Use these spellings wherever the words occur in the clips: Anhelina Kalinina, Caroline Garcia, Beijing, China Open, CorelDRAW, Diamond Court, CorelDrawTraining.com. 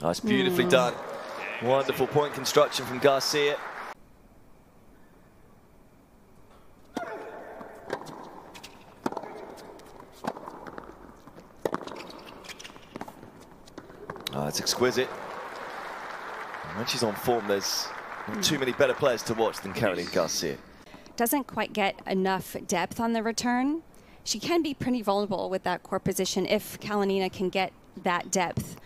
That's beautifully done. Wonderful point construction from Garcia. Oh, it's exquisite. When she's on form, there's not too many better players to watch than Caroline Garcia. Doesn't quite get enough depth on the return. She can be pretty vulnerable with that court position if Kalinina can get that depth.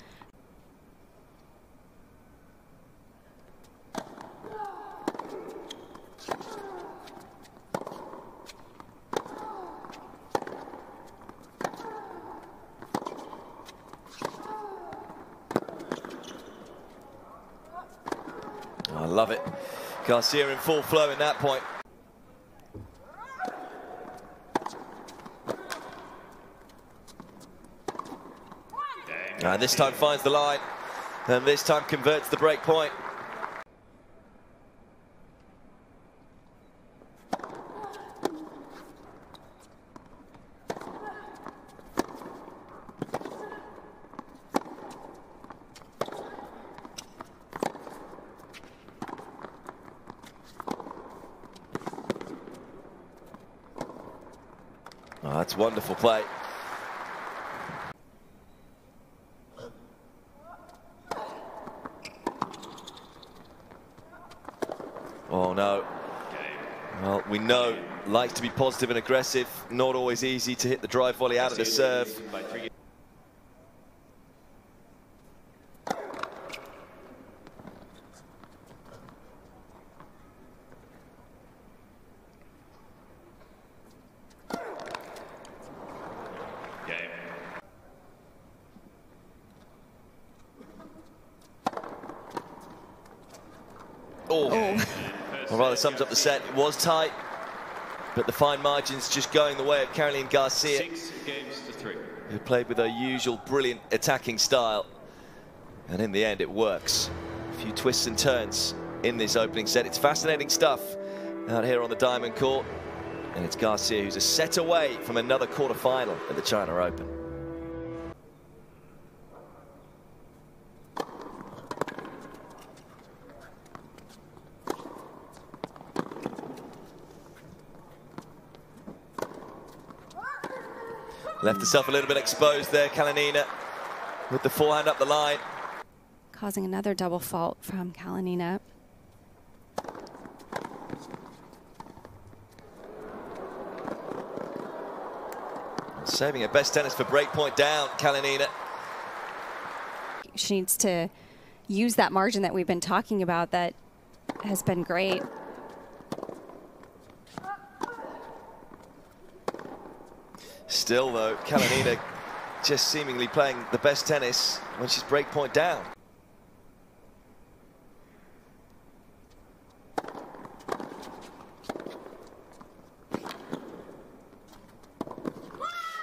I love it. Garcia in full flow in that point. And this time finds the line, and this time converts the break point. Oh, that's wonderful play. Oh no. Well, we know, likes to be positive and aggressive. Not always easy to hit the drive volley out of the serve. Oh. Well, rather sums up the set. It was tight, but the fine margins just going the way of Caroline Garcia, 6 games to 3. Who played with her usual brilliant attacking style, and in the end it works. A few twists and turns in this opening set. It's fascinating stuff out here on the Diamond Court, and it's Garcia who's a set away from another quarterfinal at the China Open. Left herself a little bit exposed there, Kalinina, with the forehand up the line. Causing another double fault from Kalinina. Saving her best tennis for break point down, Kalinina. She needs to use that margin that we've been talking about that has been great. Still though, Kalinina just seemingly playing the best tennis when she's break point down.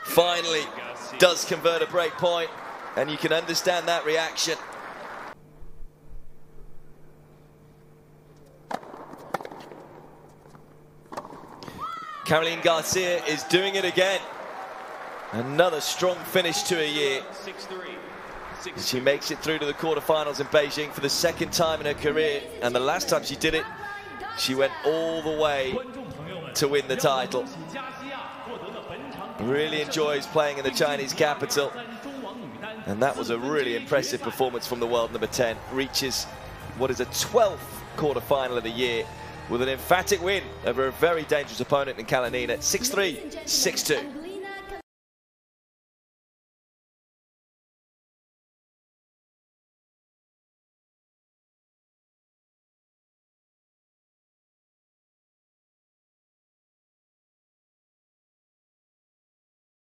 Finally does convert a break point, and you can understand that reaction. Caroline Garcia is doing it again. Another strong finish to her year. She makes it through to the quarterfinals in Beijing for the second time in her career, and the last time she did it, she went all the way to win the title. Really enjoys playing in the Chinese capital, and that was a really impressive performance from the world number 10. Reaches what is a 12th quarterfinal of the year with an emphatic win over a very dangerous opponent in Kalinina, 6-3, 6-2.